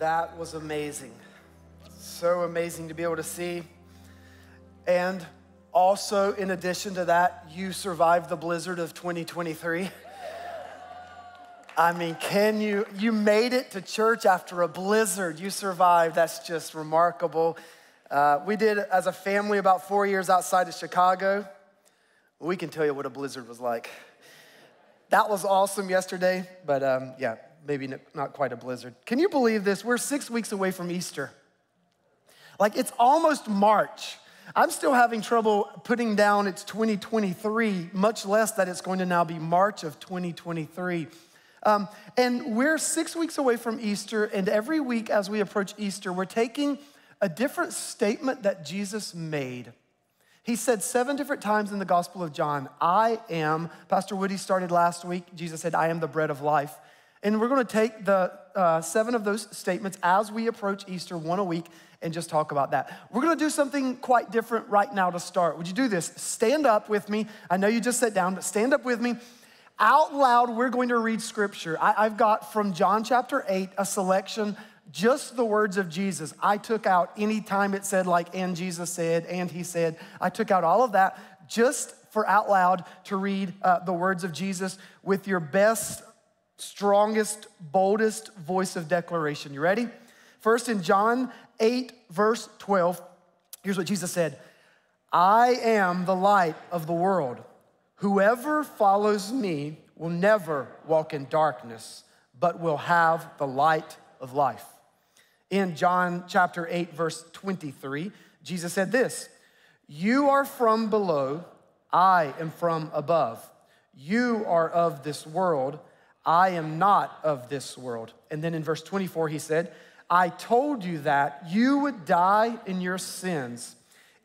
That was amazing. So amazing to be able to see. And also, in addition to that, you survived the blizzard of 2023. I mean, you made it to church after a blizzard. You survived. That's just remarkable. We did, as a family, about 4 years outside of Chicago. We can tell you what a blizzard was like. That was awesome yesterday, but yeah, maybe not quite a blizzard. Can you believe this? We're 6 weeks away from Easter. Like, it's almost March. I'm still having trouble putting down it's 2023, much less that it's going to now be March of 2023. And we're 6 weeks away from Easter, and every week as we approach Easter, we're taking a different statement that Jesus made. He said 7 different times in the Gospel of John, I am, Pastor Woody started last week, Jesus said, I am the bread of life. And we're gonna take the 7 of those statements as we approach Easter, one a week, and just talk about that. We're gonna do something quite different right now to start. Would you do this? Stand up with me. I know you just sat down, but stand up with me. Out loud, we're going to read scripture. I've got from John chapter 8, a selection, just the words of Jesus. I took out any time it said like, and Jesus said, and he said. I took out all of that just for out loud to read the words of Jesus with your best, strongest, boldest voice of declaration. You ready? First, in John 8, verse 12, here's what Jesus said. I am the light of the world. Whoever follows me will never walk in darkness, but will have the light of life. In John chapter 8, verse 23, Jesus said this, you are from below, I am from above. You are of this world, I am not of this world. And then in verse 24, he said, I told you that you would die in your sins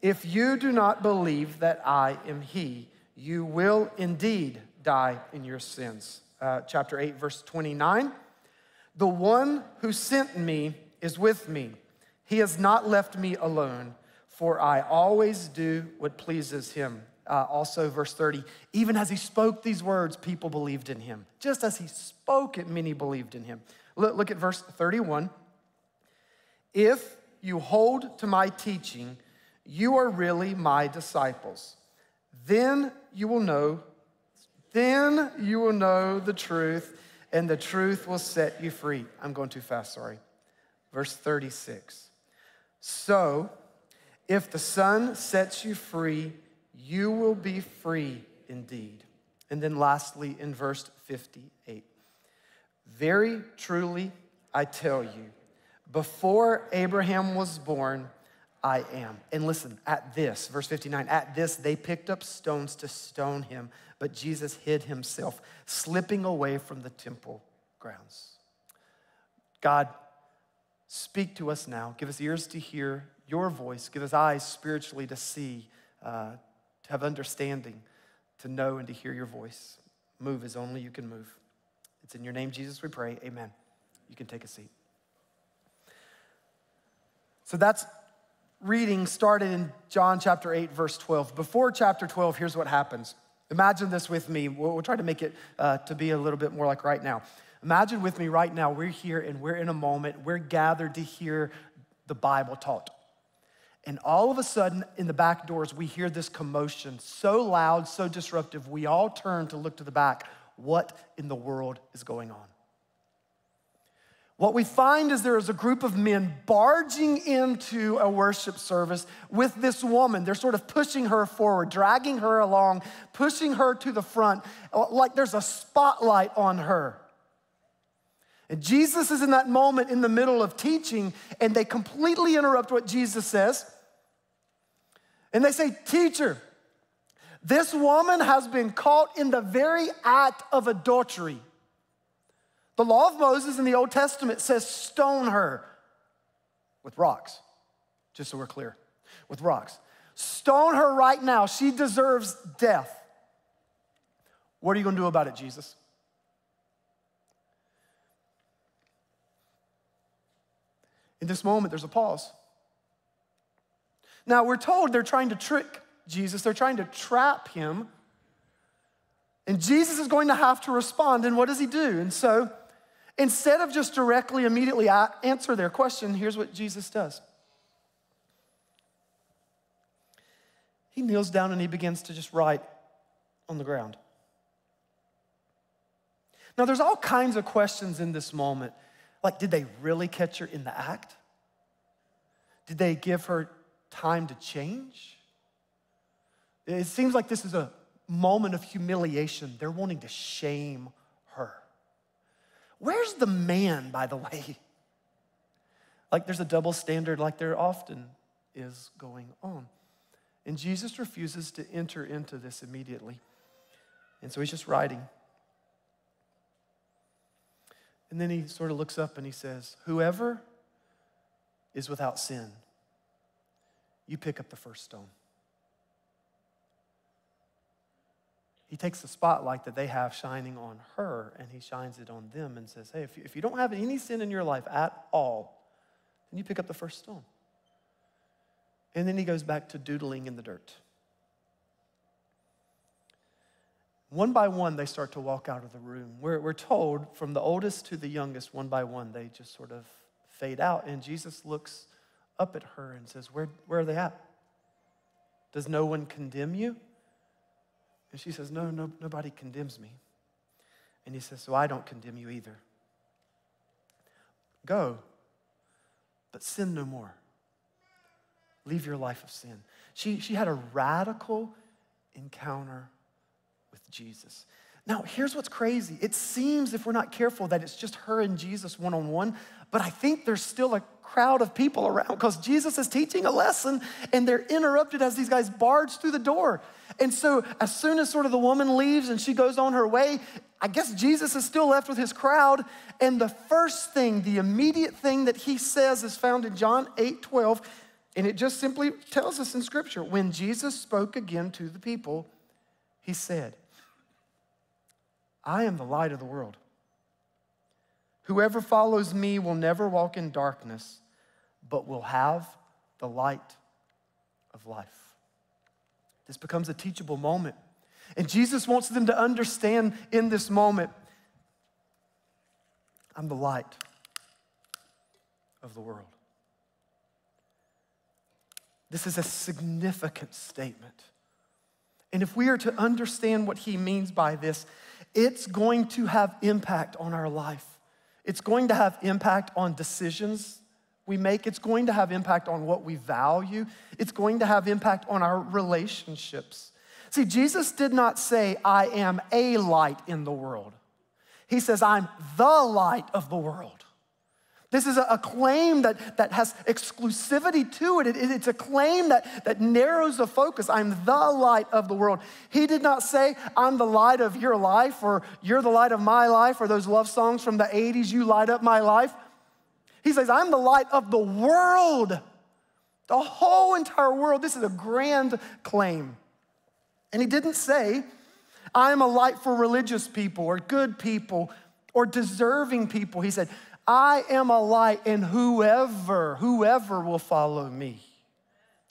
if you do not believe that I am he. You will indeed die in your sins. Chapter 8, verse 29. The one who sent me is with me. He has not left me alone, for I always do what pleases him. Also, verse 30, even as he spoke these words, people believed in him. Just as he spoke it, many believed in him. Look at verse 31. If you hold to my teaching, you are really my disciples. Then you will know the truth, and the truth will set you free. I'm going too fast, sorry. Verse 36. So, if the Son sets you free, you will be free indeed. And then lastly, in verse 58. Very truly, I tell you, before Abraham was born, I am. And listen, at this, verse 59, at this, they picked up stones to stone him, but Jesus hid himself, slipping away from the temple grounds. God, speak to us now. Give us ears to hear your voice. Give us eyes spiritually to see, to have understanding, to know and to hear your voice. Move as only you can move. It's in your name, Jesus, we pray, amen. You can take a seat. So that's reading started in John chapter 8, verse 12. Before chapter 12, here's what happens. Imagine this with me. We'll try to make it to be a little bit more like right now. Imagine with me right now, we're here and we're in a moment, we're gathered to hear the Bible taught. And all of a sudden, in the back doors, we hear this commotion so loud, so disruptive, we all turn to look to the back. What in the world is going on? What we find is there is a group of men barging into a worship service with this woman. They're sort of pushing her forward, dragging her along, pushing her to the front, like there's a spotlight on her. And Jesus is in that moment in the middle of teaching, and they completely interrupt what Jesus says. And they say, teacher, this woman has been caught in the very act of adultery. The law of Moses in the Old Testament says stone her with rocks, just so we're clear, with rocks. Stone her right now. She deserves death. What are you going to do about it, Jesus? In this moment, there's a pause. Now, we're told they're trying to trick Jesus. They're trying to trap him. And Jesus is going to have to respond. And what does he do? And so Instead of just directly, immediately answer their question, here's what Jesus does. He kneels down and he begins to just write on the ground. Now, there's all kinds of questions in this moment. Like, did they really catch her in the act? Did they give her time to change? It seems like this is a moment of humiliation. They're wanting to shame her. Where's the man, by the way? Like, there's a double standard like there often is going on. And Jesus refuses to enter into this immediately. And so he's just writing. And then he sort of looks up and he says, whoever is without sin, you pick up the first stone. He takes the spotlight that they have shining on her and he shines it on them and says, hey, if you don't have any sin in your life at all, then you pick up the first stone. And then he goes back to doodling in the dirt. One by one, they start to walk out of the room. We're told from the oldest to the youngest, one by one, they just sort of fade out. And Jesus looks up at her and says, where are they at? Does no one condemn you? And she says, no, nobody condemns me. And he says, so I don't condemn you either. Go, but sin no more. Leave your life of sin. She had a radical encounter with Jesus. Now, here's what's crazy. It seems, if we're not careful, that it's just her and Jesus one-on-one, but I think there's still a crowd of people around because Jesus is teaching a lesson and they're interrupted as these guys barge through the door. And so as soon as sort of the woman leaves and she goes on her way, I guess Jesus is still left with his crowd. And the first thing, the immediate thing that he says is found in John 8:12, and it just simply tells us in Scripture, when Jesus spoke again to the people, he said, I am the light of the world. Whoever follows me will never walk in darkness, but will have the light of life. This becomes a teachable moment. And Jesus wants them to understand in this moment, I'm the light of the world. This is a significant statement. And if we are to understand what he means by this, it's going to have impact on our life. It's going to have impact on decisions we make. It's going to have impact on what we value. It's going to have impact on our relationships. See, Jesus did not say, I am a light in the world. He says, I'm the light of the world. This is a claim that has exclusivity to it. It's a claim that narrows the focus. I'm the light of the world. He did not say, I'm the light of your life, or you're the light of my life, or those love songs from the 80s, you light up my life. He says, I'm the light of the world, the whole entire world. This is a grand claim. And he didn't say, I'm a light for religious people or good people or deserving people. He said, I am a light, and whoever will follow me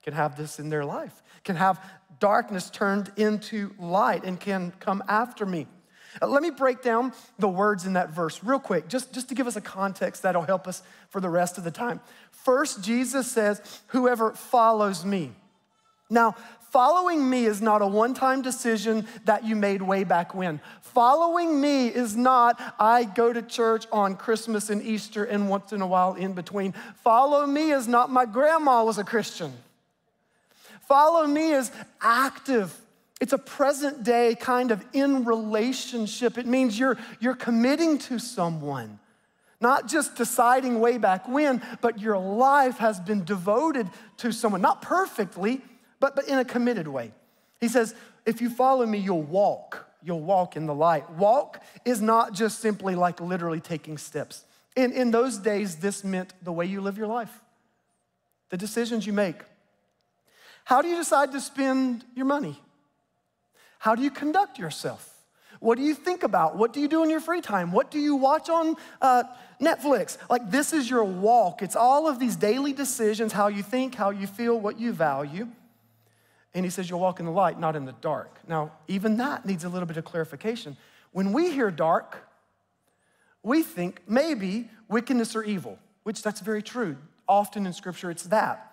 can have this in their life, can have darkness turned into light, and can come after me. Let me break down the words in that verse real quick, just to give us a context that'll help us for the rest of the time. First, Jesus says, whoever follows me. Now, following me is not a one-time decision that you made way back when. Following me is not, I go to church on Christmas and Easter and once in a while in between. Follow me is not, my grandma was a Christian. Follow me is active. It's a present day kind of in relationship. It means you're committing to someone. Not just deciding way back when, but your life has been devoted to someone. Not perfectly, but in a committed way. He says, if you follow me, you'll walk. You'll walk in the light. Walk is not just simply like literally taking steps. In those days, this meant the way you live your life, the decisions you make. How do you decide to spend your money? How do you conduct yourself? What do you think about? What do you do in your free time? What do you watch on Netflix? Like, this is your walk. It's all of these daily decisions, how you think, how you feel, what you value. And he says, you'll walk in the light, not in the dark. Now, even that needs a little bit of clarification. When we hear dark, we think maybe wickedness or evil, which that's very true. Often in Scripture, it's that.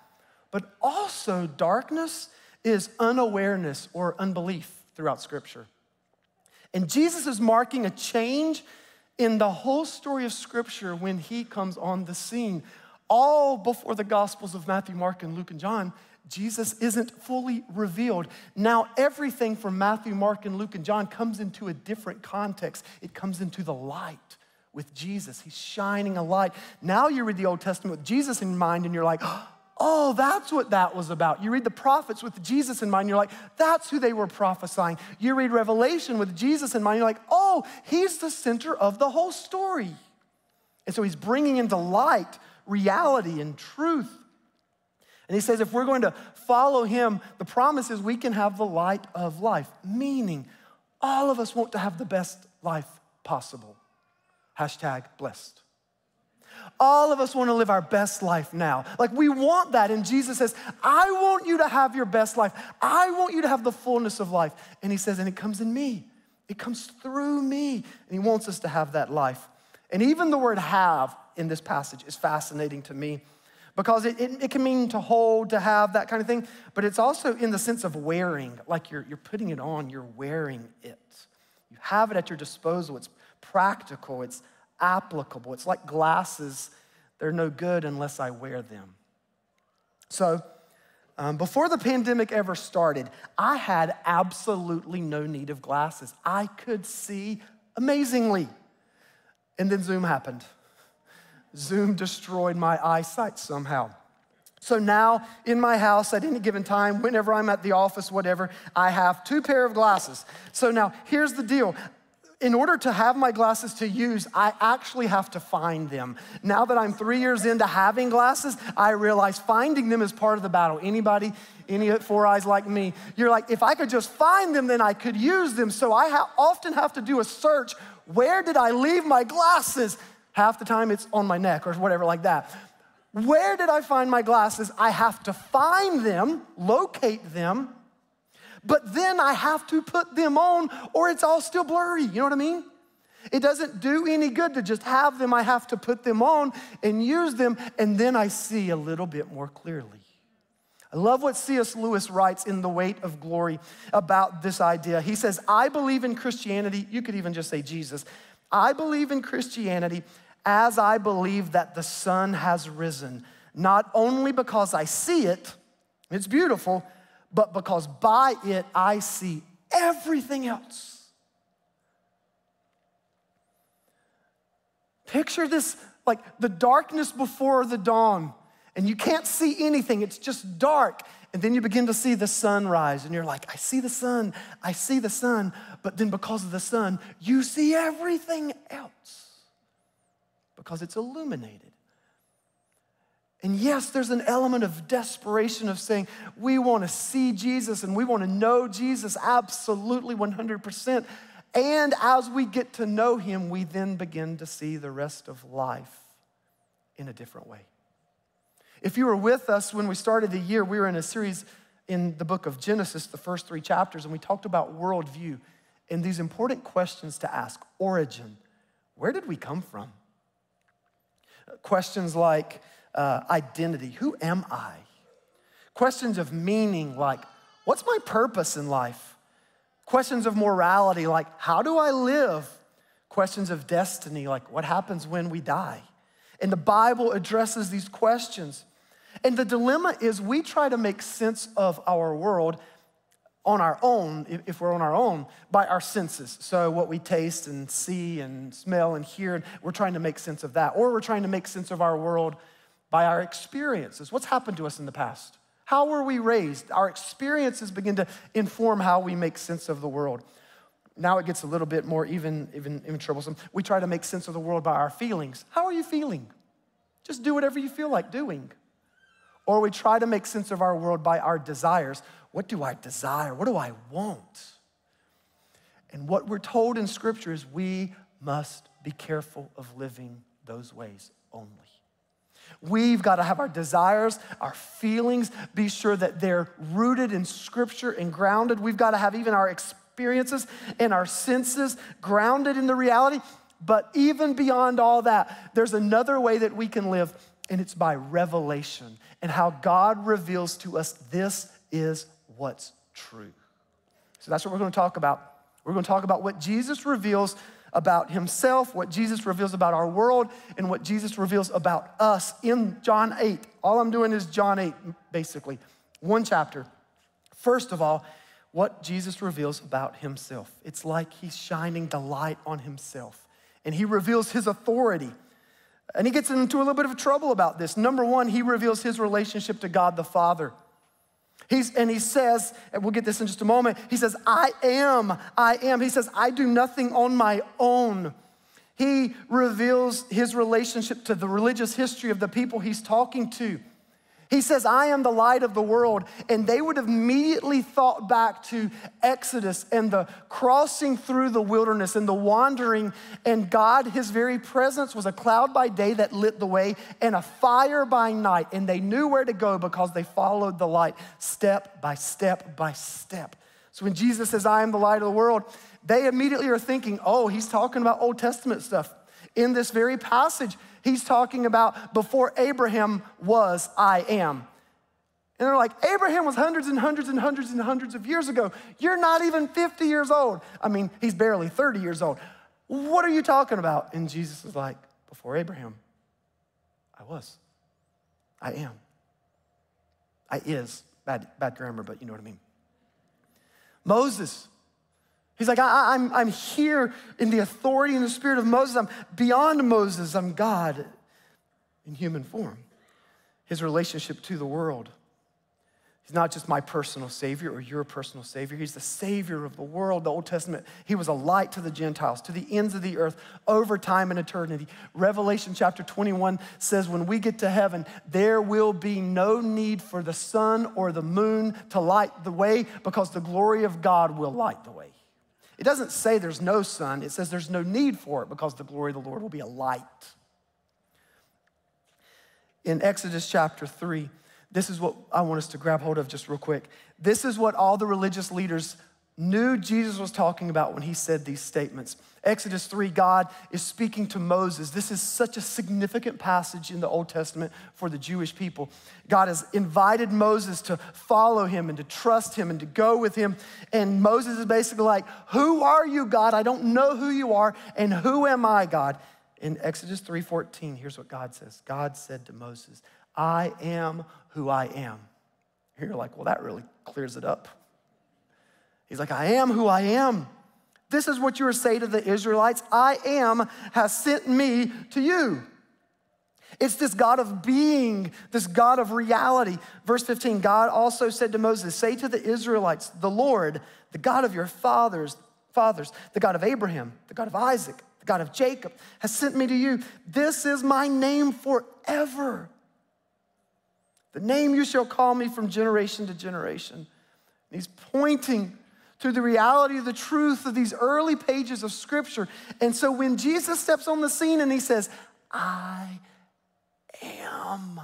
But also darkness is unawareness or unbelief throughout Scripture. And Jesus is marking a change in the whole story of Scripture when he comes on the scene. All before the Gospels of Matthew, Mark, and Luke, and John, Jesus isn't fully revealed. Now everything from Matthew, Mark, and Luke, and John comes into a different context. It comes into the light with Jesus. He's shining a light. Now you read the Old Testament with Jesus in mind, and you're like, oh, that's what that was about. You read the prophets with Jesus in mind, you're like, that's who they were prophesying. You read Revelation with Jesus in mind, you're like, oh, he's the center of the whole story. And so he's bringing into light reality and truth. And he says, if we're going to follow him, the promise is we can have the light of life, meaning all of us want to have the best life possible. #blessed. All of us want to live our best life now. Like, we want that. And Jesus says, I want you to have your best life. I want you to have the fullness of life. And he says, and it comes in me. It comes through me. And he wants us to have that life. And even the word have in this passage is fascinating to me because it can mean to hold, to have, that kind of thing. But it's also in the sense of wearing, like you're putting it on, you're wearing it. You have it at your disposal. It's practical. It's applicable. It's like glasses. They're no good unless I wear them. So before the pandemic ever started, I had absolutely no need of glasses. I could see amazingly. And then Zoom happened. Zoom destroyed my eyesight somehow. So now in my house at any given time, whenever I'm at the office, whatever, I have 2 pairs of glasses. So now here's the deal. In order to have my glasses to use, I actually have to find them. Now that I'm 3 years into having glasses, I realize finding them is part of the battle. Anybody, any four eyes like me, you're like, if I could just find them, then I could use them. So I often have to do a search. Where did I leave my glasses? Half the time it's on my neck or whatever like that. Where did I find my glasses? I have to find them, locate them, but then I have to put them on or it's all still blurry. You know what I mean? It doesn't do any good to just have them. I have to put them on and use them, and then I see a little bit more clearly. I love what C.S. Lewis writes in The Weight of Glory about this idea. He says, I believe in Christianity. You could even just say Jesus. I believe in Christianity as I believe that the sun has risen, not only because I see it, it's beautiful, but because by it I see everything else. Picture this, like the darkness before the dawn, and you can't see anything, it's just dark. And then you begin to see the sunrise, and you're like, I see the sun, but then because of the sun, you see everything else because it's illuminated. And yes, there's an element of desperation of saying, we want to see Jesus and we want to know Jesus absolutely 100%. And as we get to know him, we then begin to see the rest of life in a different way. If you were with us when we started the year, we were in a series in the book of Genesis, the first 3 chapters, and we talked about worldview and these important questions to ask. Origin, where did we come from? Questions like, identity, who am I? Questions of meaning like, what's my purpose in life? Questions of morality like, how do I live? Questions of destiny like, what happens when we die? And the Bible addresses these questions. And the dilemma is we try to make sense of our world on our own, if we're on our own, by our senses. So what we taste and see and smell and hear, we're trying to make sense of that. Or we're trying to make sense of our world by our experiences. What's happened to us in the past? How were we raised? Our experiences begin to inform how we make sense of the world. Now it gets a little bit more even troublesome. We try to make sense of the world by our feelings. How are you feeling? Just do whatever you feel like doing. Or we try to make sense of our world by our desires. What do I desire? What do I want? And what we're told in Scripture is we must be careful of living those ways only. We've got to have our desires, our feelings, be sure that they're rooted in Scripture and grounded. We've got to have even our experiences and our senses grounded in the reality But even beyond all that, there's another way that we can live, and it's by revelation and how God reveals to us this is what's true. So that's what we're going to talk about. We're going to talk about what Jesus reveals about himself, what Jesus reveals about our world, and what Jesus reveals about us in John 8. All I'm doing is John 8, basically. One chapter. First of all, what Jesus reveals about himself. It's like he's shining the light on himself. And he reveals his authority. And he gets into a little bit of trouble about this. Number one, he reveals his relationship to God the Father. He says, and we'll get this in just a moment, he says, I am. He says, I do nothing on my own. He reveals his relationship to the religious history of the people he's talking to. He says, I am the light of the world. And they would have immediately thought back to Exodus and the crossing through the wilderness and the wandering. And God, his very presence was a cloud by day that lit the way and a fire by night. And they knew where to go because they followed the light step by step by step. So when Jesus says, I am the light of the world, they immediately are thinking, oh, he's talking about Old Testament stuff. In this very passage, he's talking about before Abraham was, I am. And they're like, Abraham was hundreds and hundreds and hundreds and hundreds of years ago. You're not even 50 years old. I mean, he's barely 30 years old. What are you talking about? And Jesus is like, before Abraham, I was. I am. I is. Bad grammar, but you know what I mean. Moses. He's like, I'm here in the authority and the spirit of Moses. I'm beyond Moses. I'm God in human form. His relationship to the world. He's not just my personal savior or your personal savior. He's the savior of the world, the Old Testament. He was a light to the Gentiles, to the ends of the earth, over time and eternity. Revelation chapter 21 says when we get to heaven, there will be no need for the sun or the moon to light the way because the glory of God will light the way. It doesn't say there's no sun. It says there's no need for it because the glory of the Lord will be a light. In Exodus chapter 3, this is what I want us to grab hold of just real quick. This is what all the religious leaders knew Jesus was talking about when he said these statements. Exodus 3, God is speaking to Moses. This is such a significant passage in the Old Testament for the Jewish people. God has invited Moses to follow him and to trust him and to go with him. And Moses is basically like, who are you, God? I don't know who you are. And who am I, God? In Exodus 3:14, here's what God says. God said to Moses, I am who I am. You're like, well, that really clears it up. He's like, I am who I am. This is what you were saying to the Israelites. I am has sent me to you. It's this God of being, this God of reality. Verse 15, God also said to Moses, say to the Israelites, the Lord, the God of your fathers, the God of Abraham, the God of Isaac, the God of Jacob has sent me to you. This is my name forever. The name you shall call me from generation to generation. And he's pointing to the reality of the truth of these early pages of Scripture. And so when Jesus steps on the scene and he says, I am,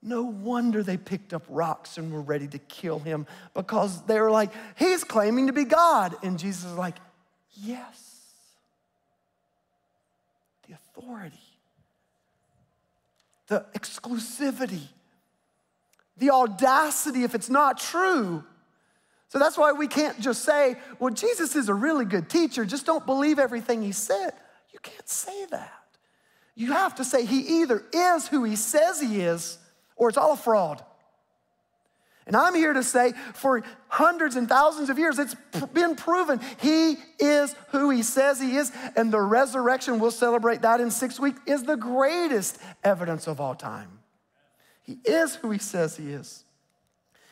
no wonder they picked up rocks and were ready to kill him because they were like, he's claiming to be God. And Jesus is like, yes, the authority, the exclusivity, the audacity if it's not true. So that's why we can't just say, well, Jesus is a really good teacher. Just don't believe everything he said. You can't say that. You have to say he either is who he says he is or it's all a fraud. And I'm here to say for hundreds and thousands of years, it's been proven he is who he says he is. And the resurrection, we'll celebrate that in 6 weeks, is the greatest evidence of all time. He is who he says he is.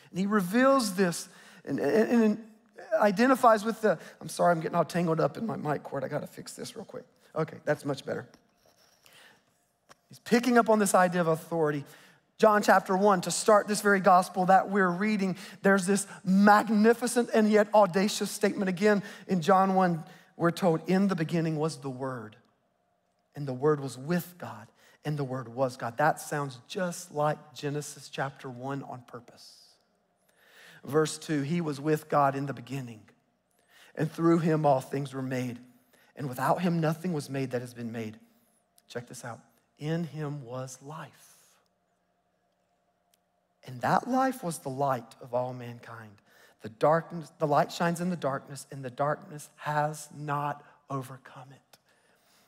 And he reveals this and identifies with the, I'm sorry, I'm getting all tangled up in my mic cord. I gotta fix this real quick. Okay, that's much better. He's picking up on this idea of authority. John chapter 1, to start this very gospel that we're reading, there's this magnificent and yet audacious statement again. In John 1, we're told, in the beginning was the Word, and the Word was with God, and the Word was God. That sounds just like Genesis chapter 1 on purpose. Verse 2, he was with God in the beginning, and through him all things were made, and without him nothing was made that has been made. Check this out. In him was life. And that life was the light of all mankind. The light shines in the darkness, and the darkness has not overcome it.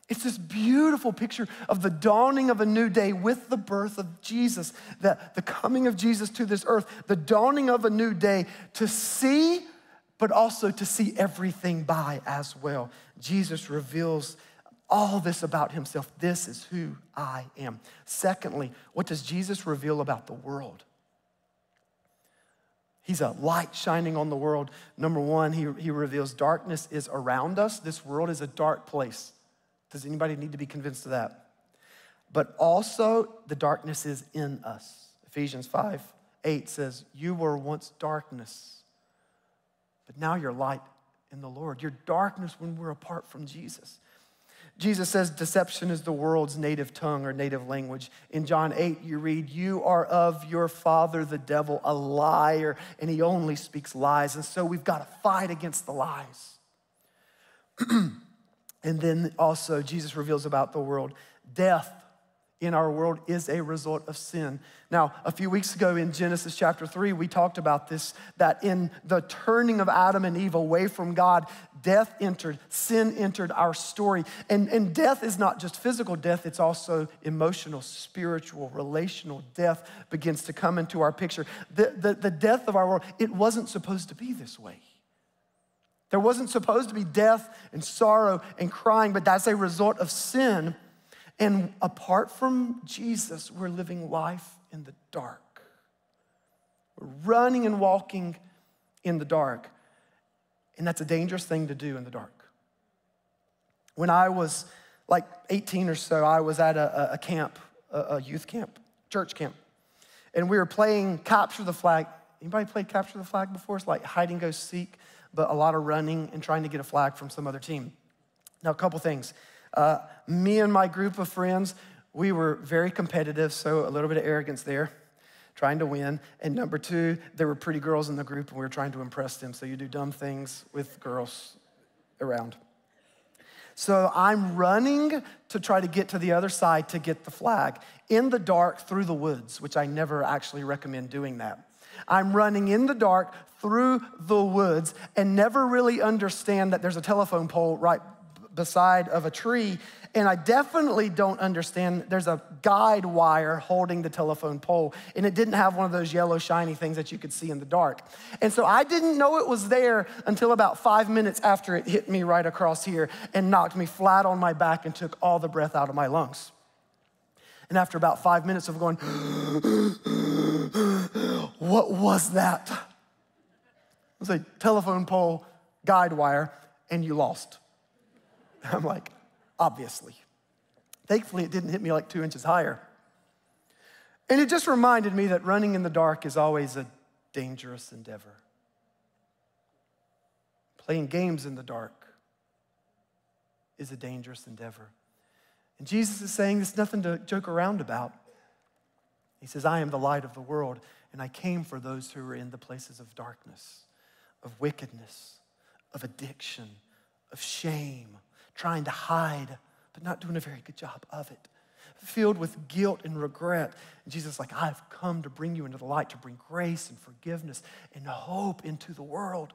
It's this beautiful picture of the dawning of a new day with the birth of Jesus, the coming of Jesus to this earth, the dawning of a new day to see, but also to see everything by as well. Jesus reveals all this about himself. This is who I am. Secondly, what does Jesus reveal about the world? He's a light shining on the world. Number one, he reveals darkness is around us. This world is a dark place. Does anybody need to be convinced of that? But also, the darkness is in us. Ephesians 5:8 says, you were once darkness, but now you're light in the Lord. You're darkness when we're apart from Jesus. Jesus says deception is the world's native tongue or native language. In John 8, you read, you are of your father, the devil, a liar, and he only speaks lies. And so we've got to fight against the lies. And then also Jesus reveals about the world. Death in our world is a result of sin. Now, a few weeks ago in Genesis chapter 3, we talked about this, that in the turning of Adam and Eve away from God, death entered, sin entered our story. And death is not just physical death, it's also emotional, spiritual, relational death begins to come into our picture. The death of our world, it wasn't supposed to be this way. There wasn't supposed to be death and sorrow and crying, but that's a result of sin. And apart from Jesus, we're living life in the dark. We're running and walking in the dark. And that's a dangerous thing to do in the dark. When I was like 18 or so, I was at a camp, a youth camp, church camp. And we were playing Capture the Flag. Anybody played Capture the Flag before? It's like hide and go seek, but a lot of running and trying to get a flag from some other team. Now, a couple things. Me and my group of friends, we were very competitive, so a little bit of arrogance there, trying to win. And number two, there were pretty girls in the group, and we were trying to impress them, so you do dumb things with girls around. So I'm running to try to get to the other side to get the flag in the dark through the woods, which I never actually recommend doing that. I'm running in the dark through the woods and never really understand that there's a telephone pole right beside of a tree, and I definitely don't understand there's a guide wire holding the telephone pole, and it didn't have one of those yellow shiny things that you could see in the dark. And so I didn't know it was there until about 5 minutes after it hit me right across here and knocked me flat on my back and took all the breath out of my lungs. And after about 5 minutes of going, what was that? It was a telephone pole, guide wire, and you lost. I'm like, obviously. Thankfully, it didn't hit me like 2 inches higher. And it just reminded me that running in the dark is always a dangerous endeavor. Playing games in the dark is a dangerous endeavor. And Jesus is saying there's nothing to joke around about. He says, I am the light of the world, and I came for those who are in the places of darkness, of wickedness, of addiction, of shame, trying to hide, but not doing a very good job of it, filled with guilt and regret. And Jesus is like, I've come to bring you into the light, to bring grace and forgiveness and hope into the world.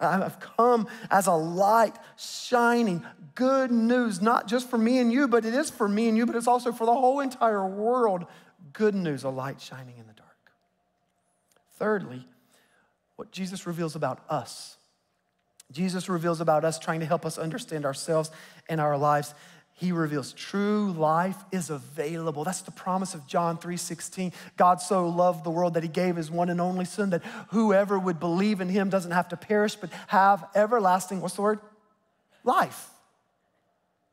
I've come as a light shining, good news, not just for me and you, but it is for me and you, but it's also for the whole entire world. Good news, a light shining in the dark. Thirdly, what Jesus reveals about us. Jesus reveals about us, trying to help us understand ourselves and our lives. He reveals true life is available. That's the promise of John 3:16. God so loved the world that he gave his one and only son, that whoever would believe in him doesn't have to perish, but have everlasting, what's the word? Life.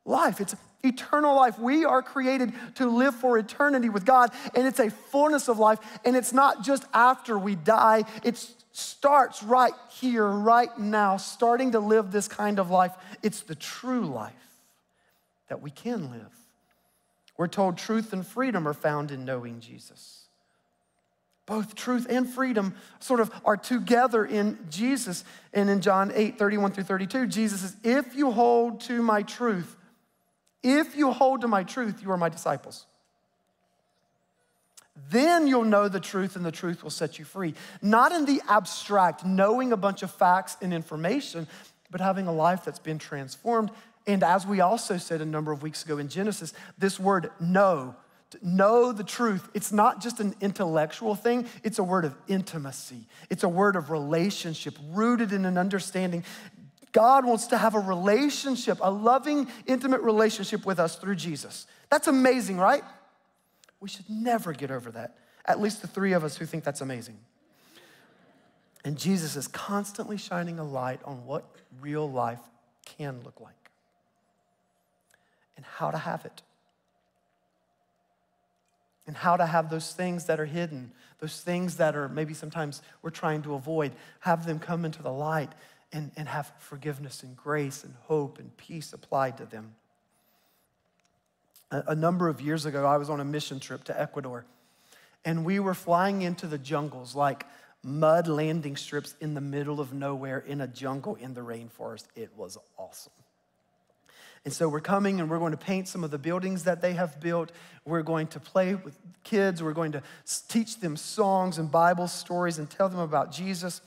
Life. It's eternal life. We are created to live for eternity with God, and it's a fullness of life, and it's not just after we die. It starts right here, right now, starting to live this kind of life. It's the true life that we can live. We're told truth and freedom are found in knowing Jesus. Both truth and freedom sort of are together in Jesus. And in John 8:31-32, Jesus says, if you hold to my truth, if you hold to my truth, you are my disciples. Then you'll know the truth and the truth will set you free. Not in the abstract, knowing a bunch of facts and information, but having a life that's been transformed. And as we also said a number of weeks ago in Genesis, this word know, to know the truth, it's not just an intellectual thing, it's a word of intimacy. It's a word of relationship rooted in an understanding. God wants to have a relationship, a loving, intimate relationship with us through Jesus. That's amazing, right? We should never get over that, at least the three of us who think that's amazing. And Jesus is constantly shining a light on what real life can look like and how to have it and how to have those things that are hidden, those things that are maybe sometimes we're trying to avoid, have them come into the light and have forgiveness and grace and hope and peace applied to them. A number of years ago, I was on a mission trip to Ecuador, and we were flying into the jungles, like mud landing strips in the middle of nowhere in a jungle in the rainforest. It was awesome. And so we're coming and we're going to paint some of the buildings that they have built. We're going to play with kids. We're going to teach them songs and Bible stories and tell them about Jesus.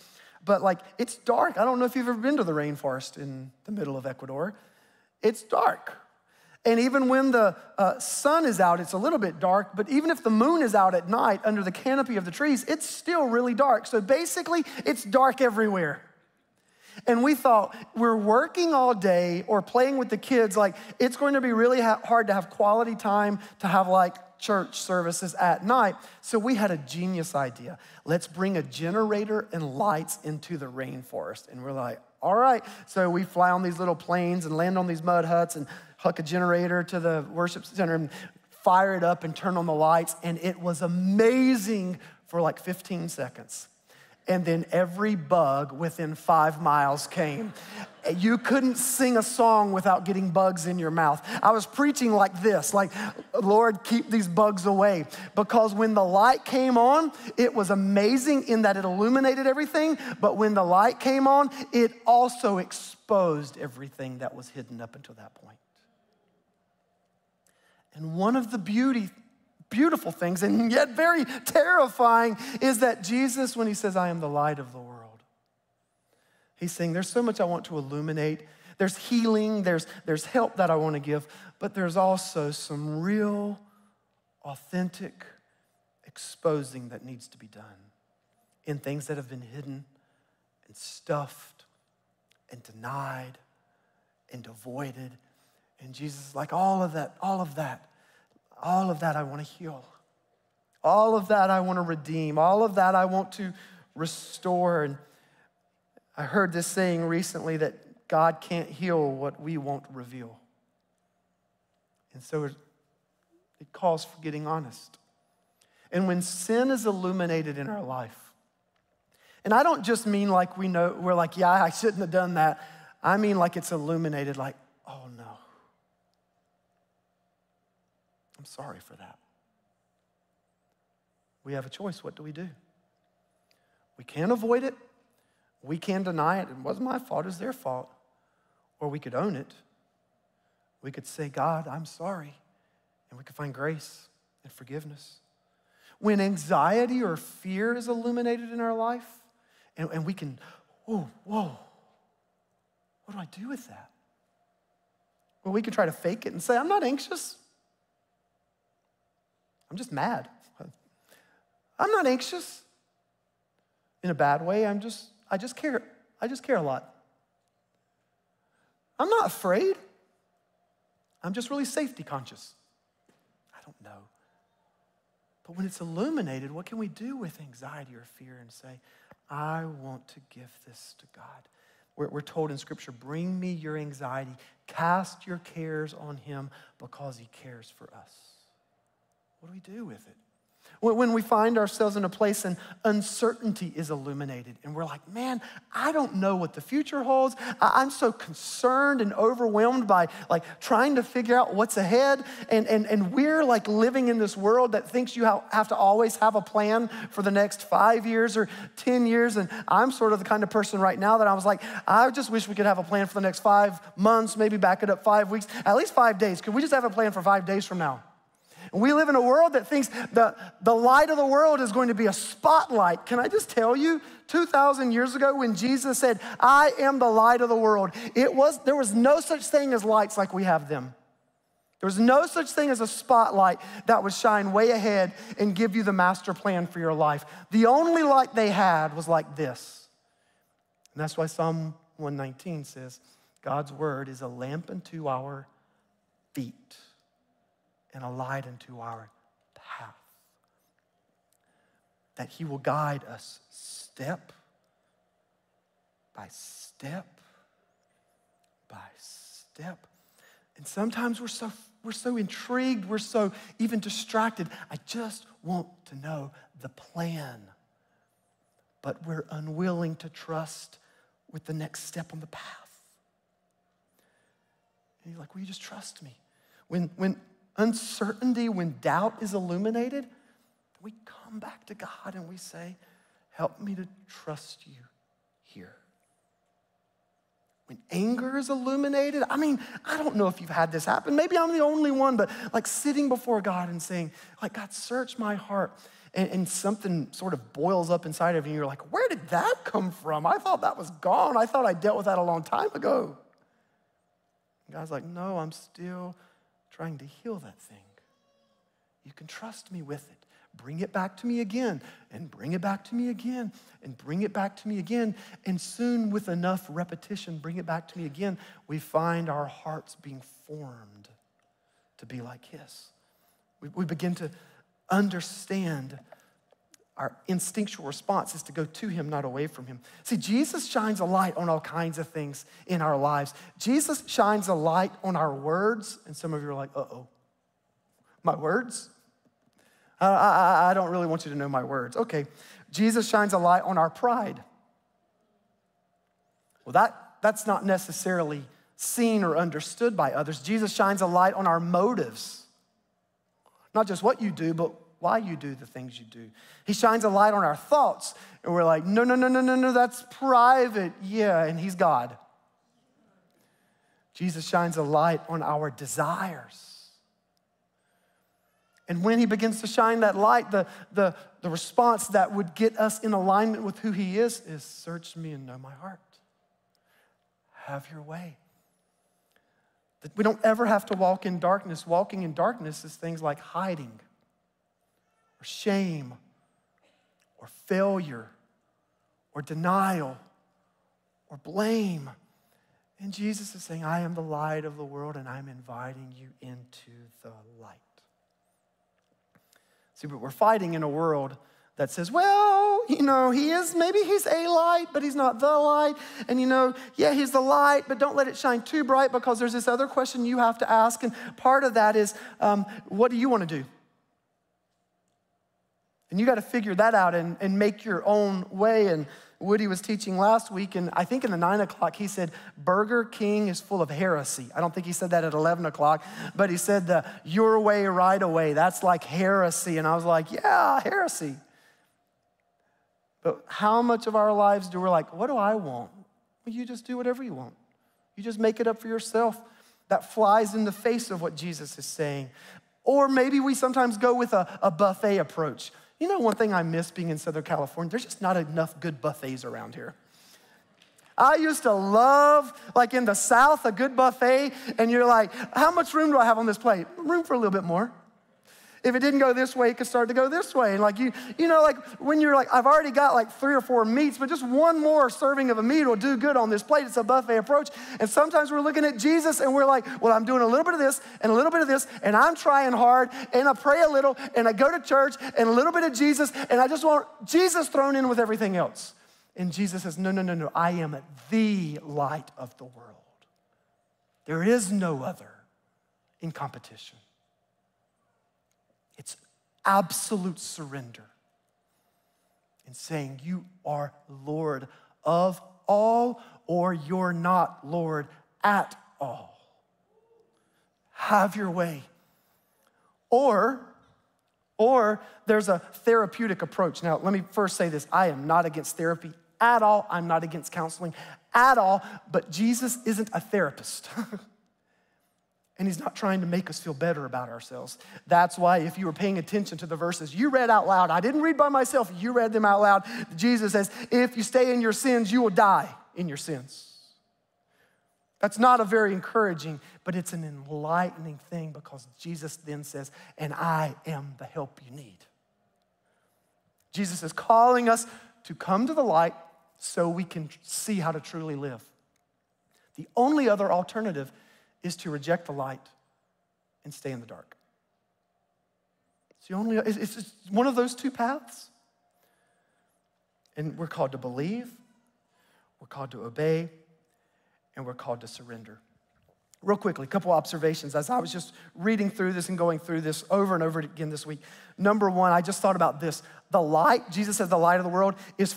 But like, it's dark. I don't know if you've ever been to the rainforest in the middle of Ecuador. It's dark. And even when the sun is out, it's a little bit dark, but even if the moon is out at night under the canopy of the trees, it's still really dark. So basically, it's dark everywhere. And we thought, we're working all day or playing with the kids, like it's going to be really hard to have quality time to have like church services at night. So we had a genius idea. Let's bring a generator and lights into the rainforest. And we're like, all right. So we fly on these little planes and land on these mud huts and hook a generator to the worship center and fire it up and turn on the lights. And it was amazing for like 15 seconds. And then every bug within 5 miles came. You couldn't sing a song without getting bugs in your mouth. I was preaching like this, like, Lord, keep these bugs away. Because when the light came on, it was amazing in that it illuminated everything. But when the light came on, it also exposed everything that was hidden up until that point. And one of the beautiful things, and yet very terrifying, is that Jesus, when he says, I am the light of the world, he's saying, there's so much I want to illuminate. There's healing, there's help that I want to give, but there's also some real, authentic exposing that needs to be done in things that have been hidden and stuffed and denied and avoided. And Jesus is like, all of that I want to heal. All of that I want to redeem. All of that I want to restore. And I heard this saying recently that God can't heal what we won't reveal. And so it calls for getting honest. And when sin is illuminated in our life, and I don't just mean like we're like, yeah, I shouldn't have done that. I mean like it's illuminated like, oh no. I'm sorry for that. We have a choice. What do we do? We can avoid it. We can deny it. It wasn't my fault. It was their fault. Or we could own it. We could say, God, I'm sorry. And we could find grace and forgiveness. When anxiety or fear is illuminated in our life, and we can, whoa, what do I do with that? Well, we could try to fake it and say, I'm not anxious. I'm just mad. I'm not anxious in a bad way. I just care. I just care a lot. I'm not afraid. I'm just really safety conscious. I don't know. But when it's illuminated, what can we do with anxiety or fear and say, I want to give this to God? We're told in Scripture, bring me your anxiety. Cast your cares on him because he cares for us. What do we do with it? When we find ourselves in a place and uncertainty is illuminated and we're like, man, I don't know what the future holds. I'm so concerned and overwhelmed by like trying to figure out what's ahead. And we're like living in this world that thinks you have to always have a plan for the next 5 years or 10 years. And I'm sort of the kind of person right now that I was like, I just wish we could have a plan for the next 5 months, maybe back it up 5 weeks, at least 5 days. Could we just have a plan for 5 days from now? We live in a world that thinks the light of the world is going to be a spotlight. Can I just tell you, 2,000 years ago when Jesus said, I am the light of the world, there was no such thing as lights like we have them. There was no such thing as a spotlight that would shine way ahead and give you the master plan for your life. The only light they had was like this. And that's why Psalm 119 says, God's word is a lamp unto our feet and a light into our path, that he will guide us step by step by step. And sometimes we're so intrigued, we're so even distracted. I just want to know the plan, but we're unwilling to trust with the next step on the path. And you're like, will you just trust me? When uncertainty, when doubt is illuminated, we come back to God and we say, help me to trust you here. When anger is illuminated, I mean, I don't know if you've had this happen. Maybe I'm the only one, but like sitting before God and saying, like, God, search my heart. And something sort of boils up inside of you. And you're like, where did that come from? I thought that was gone. I thought I dealt with that a long time ago. And God's like, no, I'm still trying to heal that thing. You can trust me with it. Bring it back to me again, and bring it back to me again, and bring it back to me again, and soon with enough repetition, bring it back to me again, we find our hearts being formed to be like his. We begin to understand our instinctual response is to go to him, not away from him. See, Jesus shines a light on all kinds of things in our lives. Jesus shines a light on our words. And some of you are like, uh-oh, my words? I don't really want you to know my words. Okay, Jesus shines a light on our pride. Well, that's not necessarily seen or understood by others. Jesus shines a light on our motives. Not just what you do, but why you do the things you do. He shines a light on our thoughts, and we're like, no, that's private. Yeah, and he's God. Jesus shines a light on our desires. And when he begins to shine that light, the response that would get us in alignment with who he is search me and know my heart. Have your way. That we don't ever have to walk in darkness. Walking in darkness is things like hiding, or shame, or failure, or denial, or blame. And Jesus is saying, I am the light of the world, and I'm inviting you into the light. See, but we're fighting in a world that says, well, you know, maybe he's a light, but he's not the light. And you know, yeah, he's the light, but don't let it shine too bright, because there's this other question you have to ask. And part of that is, what do you want to do? And you got to figure that out and make your own way. And Woody was teaching last week, and I think in the 9 o'clock, he said, Burger King is full of heresy. I don't think he said that at 11 o'clock, but he said the your way, right away. That's like heresy. And I was like, yeah, heresy. But how much of our lives do we're like, what do I want? Well, you just do whatever you want. You just make it up for yourself. That flies in the face of what Jesus is saying. Or maybe we sometimes go with a buffet approach. You know, one thing I miss being in Southern California, there's just not enough good buffets around here. I used to love, like in the South, a good buffet, and you're like, how much room do I have on this plate? Room for a little bit more. If it didn't go this way, it could start to go this way. And like, you know, like when you're like, I've already got like 3 or 4 meats, but just one more serving of a meat will do good on this plate. It's a buffet approach. And sometimes we're looking at Jesus and we're like, well, I'm doing a little bit of this and a little bit of this, and I'm trying hard, and I pray a little, and I go to church, and a little bit of Jesus, and I just want Jesus thrown in with everything else. And Jesus says, no, I am the light of the world. There is no other in competition. It's absolute surrender and saying, you are Lord of all, or you're not Lord at all. Have your way. Or there's a therapeutic approach. Now, let me first say this. I am not against therapy at all. I'm not against counseling at all, but Jesus isn't a therapist. And he's not trying to make us feel better about ourselves. That's why if you were paying attention to the verses you read out loud, I didn't read by myself, you read them out loud. Jesus says, if you stay in your sins, you will die in your sins. That's not a very encouraging, but it's an enlightening thing, because Jesus then says, and I am the help you need. Jesus is calling us to come to the light so we can see how to truly live. The only other alternative is to reject the light and stay in the dark. It's one of those two paths. And we're called to believe, we're called to obey, and we're called to surrender. Real quickly, a couple observations. As I was just reading through this and going through this over and over again this week, number one, I just thought about this. The light, Jesus says the light of the world, is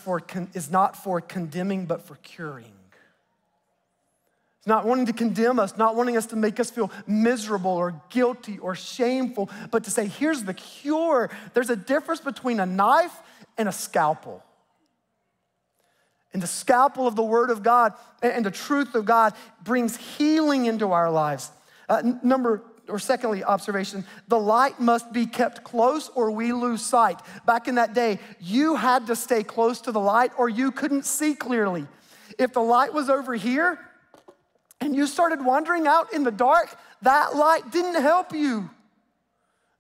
not for condemning, but for curing. Not wanting to condemn us, not wanting us to make us feel miserable or guilty or shameful, but to say, here's the cure. There's a difference between a knife and a scalpel. And the scalpel of the Word of God and the truth of God brings healing into our lives. Secondly, observation, the light must be kept close or we lose sight. Back in that day, you had to stay close to the light or you couldn't see clearly. If the light was over here, and you started wandering out in the dark, that light didn't help you.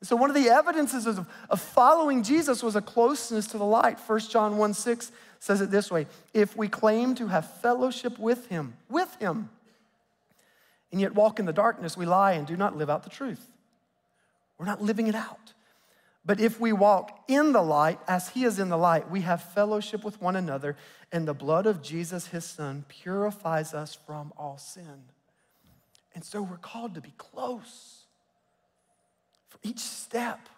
So one of the evidences of following Jesus was a closeness to the light. 1 John 1:6 says it this way, if we claim to have fellowship with him, and yet walk in the darkness, we lie and do not live out the truth. We're not living it out. But if we walk in the light, as he is in the light, we have fellowship with one another, and the blood of Jesus, his son, purifies us from all sin. And so we're called to be close for each step.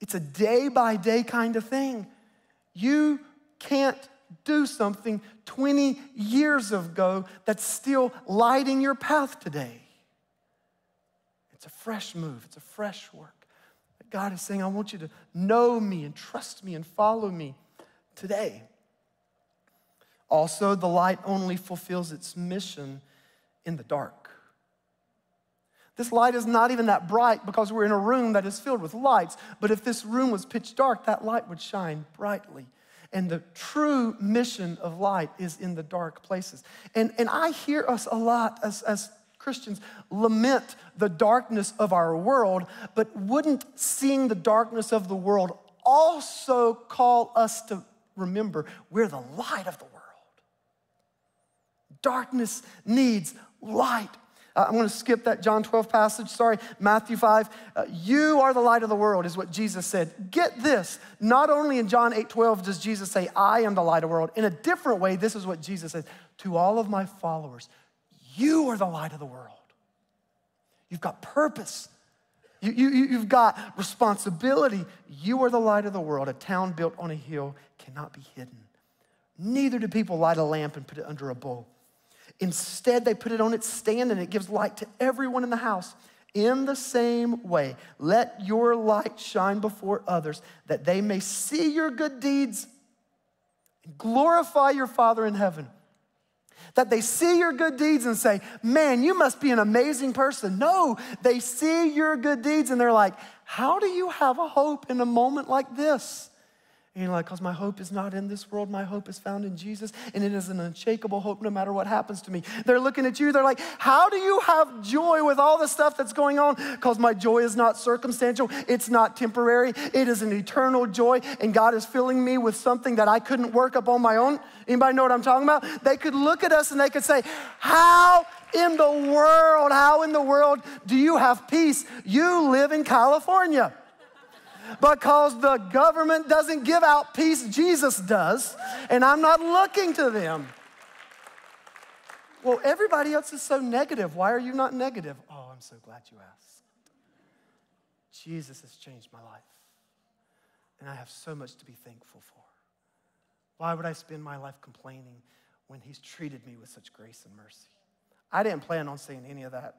It's a day-by-day kind of thing. You can't do something 20 years ago that's still lighting your path today. It's a fresh move. It's a fresh work. God is saying, I want you to know me and trust me and follow me today. Also, the light only fulfills its mission in the dark. This light is not even that bright because we're in a room that is filled with lights, but if this room was pitch dark, that light would shine brightly. And the true mission of light is in the dark places. And I hear us a lot as Christians lament the darkness of our world, but wouldn't seeing the darkness of the world also call us to remember we're the light of the world? Darkness needs light. I'm going to skip that John 12 passage, sorry, Matthew 5. You are the light of the world is what Jesus said. Get this, not only in John 8:12 does Jesus say, I am the light of the world. In a different way, this is what Jesus said to all of my followers. You are the light of the world. You've got purpose. You've got responsibility. You are the light of the world. A town built on a hill cannot be hidden. Neither do people light a lamp and put it under a bowl. Instead, they put it on its stand and it gives light to everyone in the house. In the same way, let your light shine before others that they may see your good deeds and glorify your Father in heaven. That they see your good deeds and say, man, you must be an amazing person. No, they see your good deeds and they're like, how do you have a hope in a moment like this? And you're like, because my hope is not in this world. My hope is found in Jesus, and it is an unshakable hope no matter what happens to me. They're looking at you. They're like, how do you have joy with all the stuff that's going on? Because my joy is not circumstantial. It's not temporary. It is an eternal joy, and God is filling me with something that I couldn't work up on my own. Anybody know what I'm talking about? They could look at us and they could say, how in the world do you have peace? You live in California. Because the government doesn't give out peace, Jesus does, and I'm not looking to them. Well, everybody else is so negative. Why are you not negative? Oh, I'm so glad you asked. Jesus has changed my life. and I have so much to be thankful for. Why would I spend my life complaining when he's treated me with such grace and mercy? I didn't plan on saying any of that,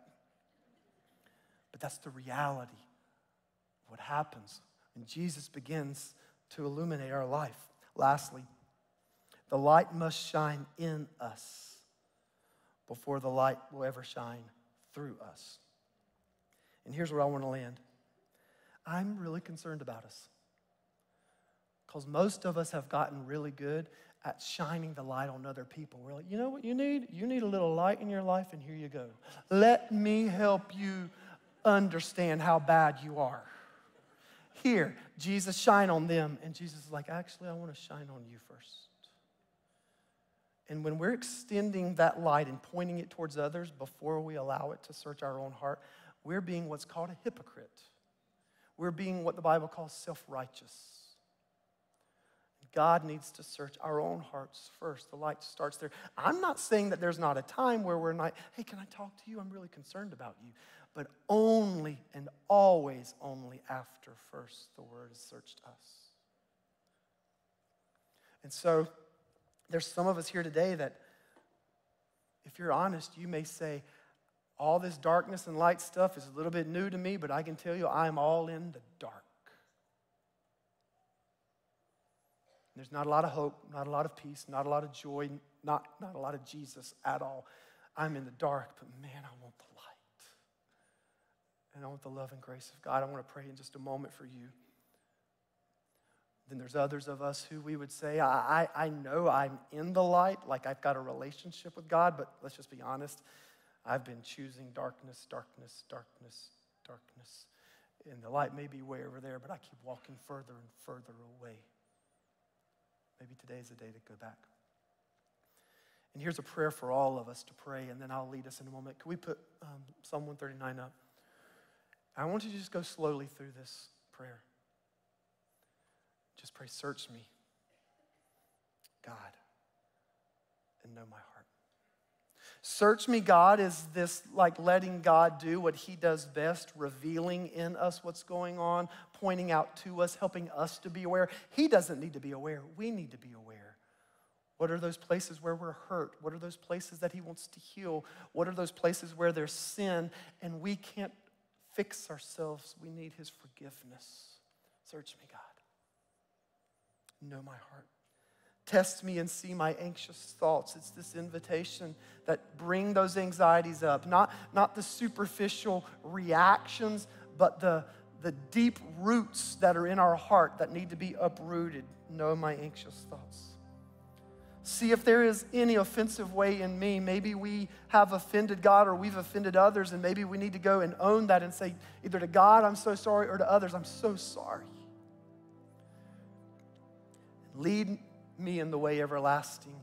but that's the reality of what happens when Jesus begins to illuminate our life. Lastly, the light must shine in us before the light will ever shine through us. And here's where I want to land. I'm really concerned about us, because most of us have gotten really good at shining the light on other people. We're like, you know what you need? You need a little light in your life, and here you go. Let me help you understand how bad you are. Here, Jesus, shine on them. And Jesus is like, actually, I want to shine on you first. And when we're extending that light and pointing it towards others before we allow it to search our own heart, we're being what's called a hypocrite. We're being what the Bible calls self-righteous. God needs to search our own hearts first. The light starts there. I'm not saying that there's not a time where we're not, hey, can I talk to you? I'm really concerned about you. But only and always only after first the word has searched us. And so there's some of us here today that, if you're honest, you may say, all this darkness and light stuff is a little bit new to me, but I can tell you I'm all in the dark. There's not a lot of hope, not a lot of peace, not a lot of joy, not a lot of Jesus at all. I'm in the dark, but man, I want the light. And I want the love and grace of God. I want to pray in just a moment for you. Then there's others of us who we would say, I know I'm in the light, like I've got a relationship with God, but let's just be honest. I've been choosing darkness, darkness, darkness, darkness. And the light may be way over there, but I keep walking further and further away. Maybe today's the day to go back. And here's a prayer for all of us to pray, and then I'll lead us in a moment. Can we put Psalm 139 up? I want you to just go slowly through this prayer. Just pray, search me, God, and know my heart. Search me, God, is this like letting God do what he does best, revealing in us what's going on, pointing out to us, helping us to be aware. He doesn't need to be aware. We need to be aware. What are those places where we're hurt? What are those places that he wants to heal? What are those places where there's sin and we can't fix ourselves? We need his forgiveness. Search me, God. Know my heart. Test me and see my anxious thoughts. It's this invitation that bring those anxieties up. Not the superficial reactions, but the deep roots that are in our heart that need to be uprooted. Know my anxious thoughts. See if there is any offensive way in me. Maybe we have offended God or we've offended others, and maybe we need to go and own that and say either to God, I'm so sorry, or to others, I'm so sorry. Lead me in the way everlasting.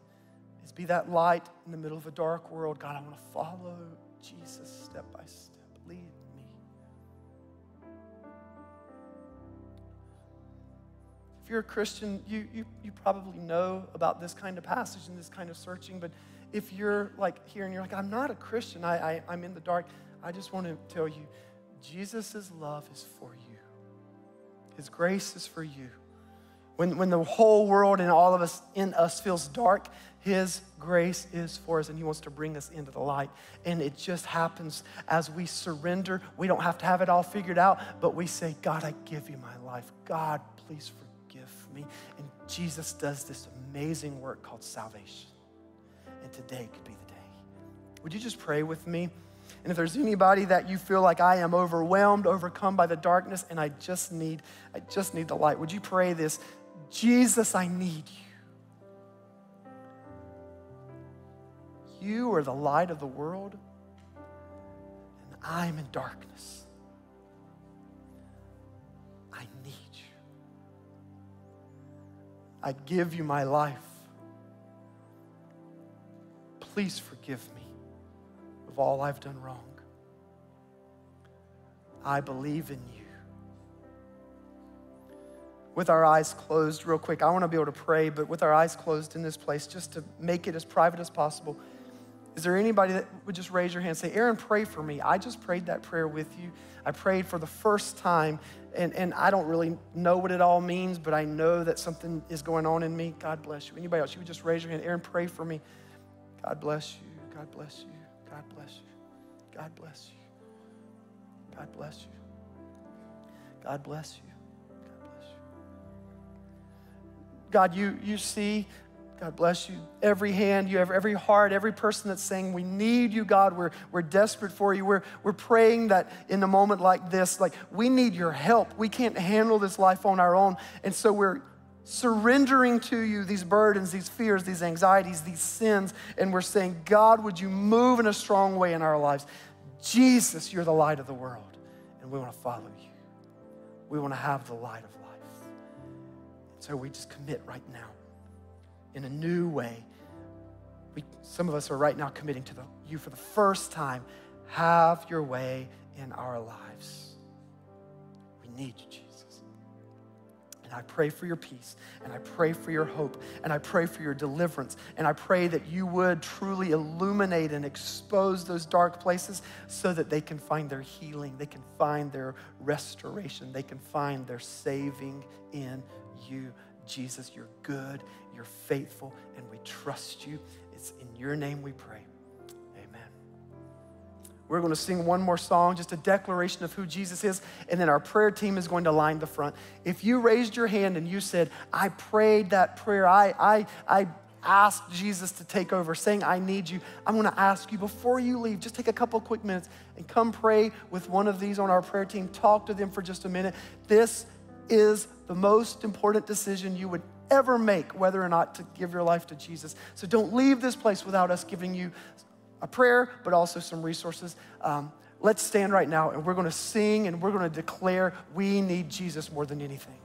Is be that light in the middle of a dark world. God, I want to follow Jesus step by step. Lead me. If you're a Christian, you probably know about this kind of passage and this kind of searching, but if you're like here and you're like, I'm not a Christian, I'm in the dark, I just want to tell you, Jesus' love is for you. His grace is for you. When the whole world and all of us in us feels dark, his grace is for us, and he wants to bring us into the light. And it just happens as we surrender. We don't have to have it all figured out, but we say, God, I give you my life. God, please forgive me. And Jesus does this amazing work called salvation. And today could be the day. Would you just pray with me? And if there's anybody that you feel like I am overwhelmed, overcome by the darkness, and I just need the light, would you pray this? Jesus, I need you. You are the light of the world, and I'm in darkness. I need you. I give you my life. Please forgive me of all I've done wrong. I believe in you. With our eyes closed, real quick, I want to be able to pray, but with our eyes closed in this place, just to make it as private as possible, Is there anybody that would just raise your hand and say, Aaron, pray for me. I just prayed that prayer with you. I prayed for the first time, and I don't really know what it all means, but I know that something is going on in me. God bless you. Anybody else, you would just raise your hand. Aaron, pray for me. God bless you. God bless you. God bless you. God bless you. God bless you. God bless you. God bless you. God, you see, God bless you, every hand, you have every heart, every person that's saying, we need you, God, we're desperate for you. We're praying that in a moment like this, like we need your help. We can't handle this life on our own. And so we're surrendering to you these burdens, these fears, these anxieties, these sins. And we're saying, God, would you move in a strong way in our lives? Jesus, you're the light of the world. And we want to follow you. We want to have the light of life. So we just commit right now. In a new way, some of us are right now committing to you for the first time. Have your way in our lives. We need you, Jesus. And I pray for your peace, and I pray for your hope, and I pray for your deliverance, and I pray that you would truly illuminate and expose those dark places so that they can find their healing, they can find their restoration, they can find their saving in you. Jesus, you're good, you're faithful, and we trust you. It's in your name we pray. Amen. We're going to sing one more song, just a declaration of who Jesus is, and then our prayer team is going to line the front. If you raised your hand and you said, I prayed that prayer, I asked Jesus to take over, saying, I need you, I'm going to ask you before you leave, just take a couple quick minutes and come pray with one of these on our prayer team. Talk to them for just a minute. This is the most important decision you would ever make, whether or not to give your life to Jesus. So don't leave this place without us giving you a prayer, but also some resources. Let's stand right now, and we're going to sing, and we're going to declare we need Jesus more than anything.